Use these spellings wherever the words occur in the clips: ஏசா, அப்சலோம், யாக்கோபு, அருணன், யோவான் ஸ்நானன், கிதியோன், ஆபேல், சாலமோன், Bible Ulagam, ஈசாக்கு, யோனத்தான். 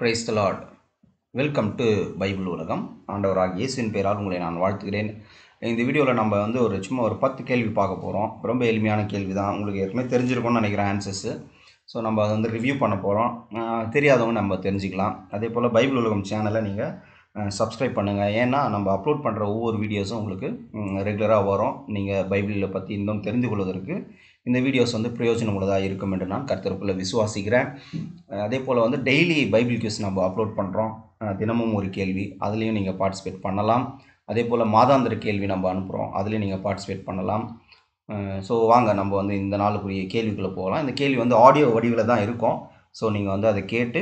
Praise the Lord. Welcome to Bible Ulagam. ஆண்டவராகிய இயேசுவின் பெயரால் உங்களை நான் வாழ்த்துகிறேன். இந்த வீடியோவில் நம்ம வந்து ஒரு சும்மா ஒரு 10 கேள்வி பார்க்க போகிறோம். ரொம்ப எளிமையான கேள்வி தான். உங்களுக்கு ஏற்கனவே தெரிஞ்சிருக்கும்னு நினைக்கிறேன் ஆன்சர்ஸு. ஸோ நம்ம அதை வந்து ரிவ்யூ பண்ண போகிறோம். தெரியாதவங்க நம்ம தெரிஞ்சிக்கலாம். அதே போல் பைபிள் உலகம் சேனலை நீங்கள் சப்ஸ்கிரைப் பண்ணுங்கள். ஏன்னா நம்ம அப்லோட் பண்ணுற ஒவ்வொரு வீடியோஸும் உங்களுக்கு ரெகுலராக வரும். நீங்கள் பைபிளில் பற்றி இன்னும் தெரிந்து கொள்வதற்கு இந்த வீடியோஸ் வந்து பிரயோஜனமுள்ளதாக இருக்கும் என்று நான் கர்த்தருக்குள்ளே விசுவாசிக்கிறேன். அதே போல் வந்து டெய்லி பைபிள் கியூஸ் நம்ம அப்லோட் பண்ணுறோம். தினமும் ஒரு கேள்வி, அதுலேயும் நீங்கள் பார்ட்டிசிபேட் பண்ணலாம். அதே போல் மாதாந்திர கேள்வி நம்ம அனுப்புகிறோம், அதுலேயும் நீங்கள் பார்ட்டிசிபேட் பண்ணலாம். ஸோ வாங்க நம்ம வந்து இந்த நாளுக்குரிய கேள்விக்குள்ளே போகலாம். இந்த கேள்வி வந்து ஆடியோ வடிவில் தான் இருக்கும். ஸோ நீங்கள் வந்து அதை கேட்டு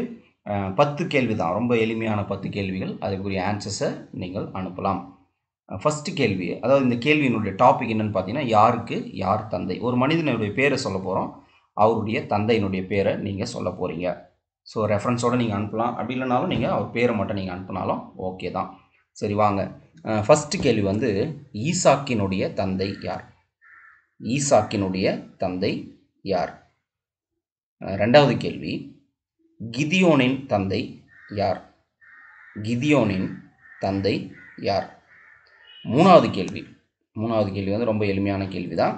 10 கேள்வி தான், ரொம்ப எளிமையான 10 கேள்விகள். அதுக்குரிய ஆன்சர்ஸை நீங்கள் அனுப்பலாம். ஃபஸ்ட்டு கேள்வி, அதாவது இந்த கேள்வியினுடைய டாபிக் என்னென்னு பார்த்தீங்கன்னா, யாருக்கு யார் தந்தை? ஒரு மனிதனுடைய பேரை சொல்ல போகிறோம், அவருடைய தந்தையினுடைய பேரை நீங்கள் சொல்ல போகிறீங்க. ஸோ ரெஃபரன்ஸோடு நீங்கள் அனுப்பலாம். அப்படி இல்லைனாலும் நீங்கள் அவர் பேரை மட்டும் நீங்கள் அனுப்பினாலும் ஓகே தான். சரி வாங்க, ஃபஸ்ட்டு கேள்வி வந்து ஈசாக்கினுடைய தந்தை யார்? ஈசாக்கினுடைய தந்தை யார்? ரெண்டாவது கேள்வி, கிதியோனின் தந்தை யார்? கிதியோனின் தந்தை யார்? மூணாவது கேள்வி வந்து ரொம்ப எளிமையான கேள்வி தான்.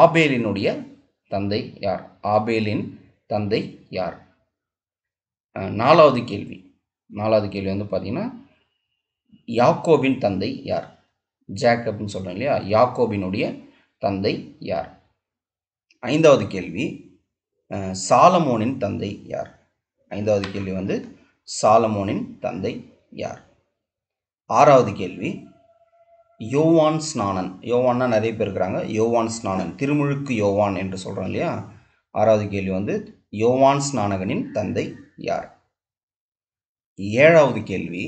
ஆபேலினுடைய தந்தை யார்? ஆபேலின் தந்தை யார்? நாலாவது கேள்வி வந்து பார்த்தீங்கன்னா, யாக்கோபின் தந்தை யார்? ஜேக்கப்னு சொல்கிறோம் இல்லையா, யாக்கோபினுடைய தந்தை யார்? ஐந்தாவது கேள்வி, சாலமோனின் தந்தை யார்? ஆறாவது கேள்வி, யோவான் ஸ்நானன். யோவான்னா நிறைய பேர் இருக்கிறாங்க. யோவான் ஸ்நானன், திருமுழுக்கு யோவான் என்று சொல்கிறோம் இல்லையா. ஆறாவது கேள்வி வந்து யோவான் ஸ்நானகனின் தந்தை யார்? ஏழாவது கேள்வி,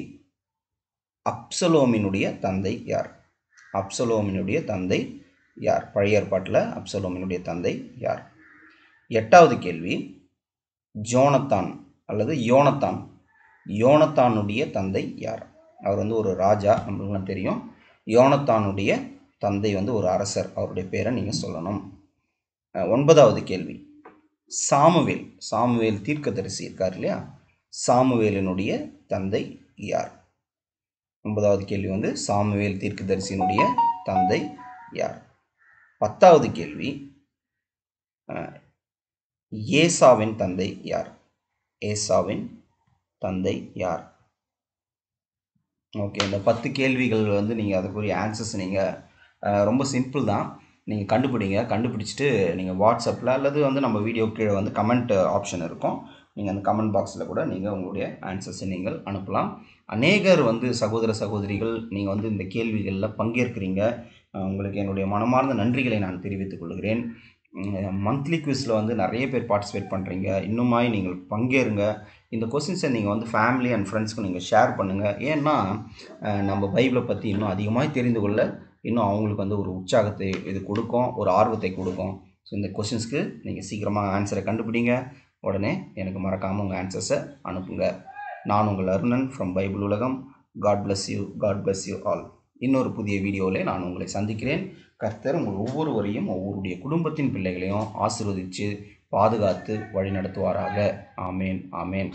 அப்சலோமினுடைய தந்தை யார்? அப்சலோமினுடைய தந்தை யார்? பழைய ஏற்பாட்டில் அப்சலோமினுடைய தந்தை யார்? எட்டாவது கேள்வி, ஜோனத்தான் அல்லது யோனத்தானுடைய தந்தை யார்? அவர் வந்து ஒரு ராஜா, நம்மளுக்கு தெரியும். யோனத்தானுடைய தந்தை வந்து ஒரு அரசர், அவருடைய பேரை நீங்கள் சொல்லணும். ஒன்பதாவது கேள்வி, சாமுவேல் தீர்க்கதரிசி இருக்கார் இல்லையா, சாமுவேலினுடைய தந்தை யார்? 9வது கேள்வி வந்து சாமுவேல் தீர்க்கதரிசியினுடைய தந்தை யார்? 10வது கேள்வி, ஏசாவின் தந்தை யார்? ஏசாவின் தந்தை யார்? ஓகே, இந்த 10 கேள்விகள் வந்து நீங்கள் அதுக்குரிய ஆன்சர்ஸ் நீங்கள் ரொம்ப சிம்பிள் தான். நீங்கள் கண்டுபிடிச்சிட்டு நீங்கள் வாட்ஸ்அப்பில் அல்லது வந்து நம்ம வீடியோ கீழே வந்து கமெண்ட் ஆப்ஷன் இருக்கும். நீங்கள் அந்த கமெண்ட் பாக்ஸில் கூட நீங்கள் உங்களுடைய ஆன்சர்ஸை நீங்கள் அனுப்பலாம். அநேகர் வந்து சகோதர சகோதரிகள் நீங்கள் வந்து இந்த கேள்விகளில் பங்கேற்கிறீங்க. உங்களுக்கு என்னுடைய மனமார்ந்த நன்றிகளை நான் தெரிவித்துக் கொள்கிறேன். மந்த்லி குவிஸில் வந்து நிறைய பேர் பார்ட்டிசிபேட் பண்ணுறீங்க. இன்னுமாய் நீங்கள் பங்கேறுங்க. இந்த கொஸ்டின்ஸை நீங்கள் வந்து ஃபேமிலி அண்ட் ஃப்ரெண்ட்ஸ்க்கு நீங்கள் ஷேர் பண்ணுங்கள். ஏன்னா நம்ம பைபிளை பற்றி இன்னும் அதிகமாக தெரிந்து கொள்ள இன்னும் அவங்களுக்கு வந்து ஒரு உற்சாகத்தை இது கொடுக்கும், ஒரு ஆர்வத்தை கொடுக்கும். ஸோ இந்த கொஸ்டின்ஸ்க்கு நீங்கள் சீக்கிரமாக ஆன்சரை கண்டுபிடிங்க. உடனே எனக்கு மறக்காமல் உங்கள் ஆன்சர்ஸை அனுப்புங்க. நான் உங்கள் அருணன் ஃப்ரம் பைபிள் உலகம். God bless you all. இன்னொரு புதிய வீடியோவில் நான் உங்களை சந்திக்கிறேன். கர்த்தர் உங்கள் ஒவ்வொருவரையும் ஒவ்வொருடைய குடும்பத்தின் பிள்ளைகளையும் ஆசீர்வதித்து பாதுகாத்து வழிநடத்துவாராக. ஆமேன், ஆமேன்.